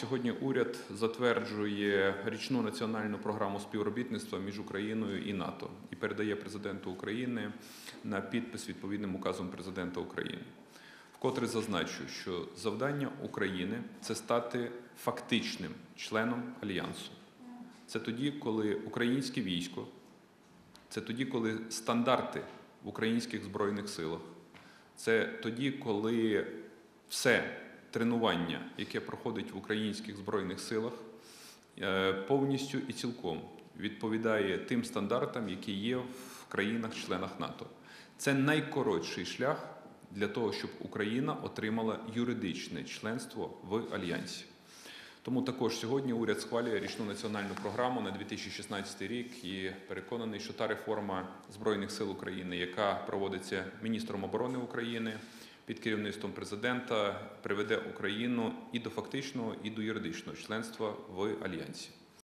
Сьогодні уряд затверджує річну національну програму співробітництва між Україною і НАТО і передає Президенту України на підпис відповідним указом Президента України. Вкотре зазначу, що завдання України – це стати фактичним членом Альянсу. Це тоді, коли українське військо, це тоді, коли стандарти в українських Збройних силах, це тоді, коли все тренування, яке проходить в українських Збройних силах, повністю і цілком відповідає тим стандартам, які є в країнах-членах НАТО. Це найкоротший шлях для того, щоб Україна отримала юридичне членство в Альянсі. Тому також сьогодні уряд схвалює річну національну програму на 2016 рік і переконаний, що та реформа Збройних сил України, яка проводиться міністром оборони України під керівництвом президента, приведе Україну і до фактичного, і до юридичного членства в Альянсі.